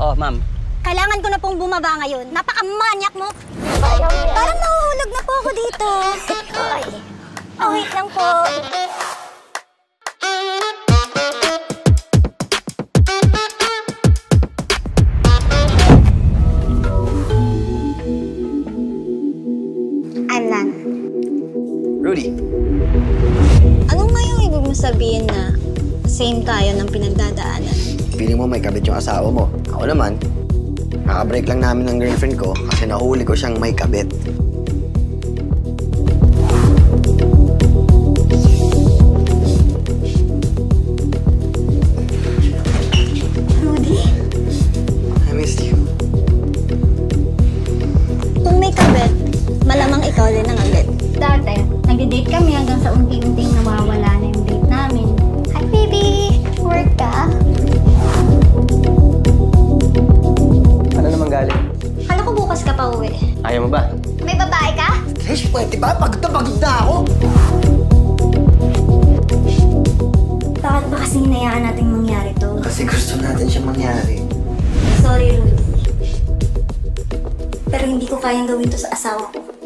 Oh, ma'am. Kailangan ko na pong bumaba ngayon. Napaka-manyak mo. Parang nahuhulog na po ako dito. Ay. Oh, wait lang po. I'm Lan. Rudy. Anong nga yung ibig mo sabihin na same tayo ng pinagdadaanan? Feeling mo may kabit yung asawa mo. Ako naman, nakabreak lang namin ng girlfriend ko kasi nahuli ko siyang may kabit. Rudy? I missed you. Kung may kabit, malamang ikaw din ang kabit. Dati, nag-date kami hanggang sa unti-unting nawawala na yung date namin. Hi, baby! Work ka? Kala ko bukas ka pa uwi. Ayaw mo ba? May babae ka? Trish, pwede ba? Pagod na ako! Bakit ba kasi hinayaan natin mangyari to? Kasi gusto natin siya mangyari. Sorry, Rudy. Pero hindi ko kayang gawin to sa asawa ko.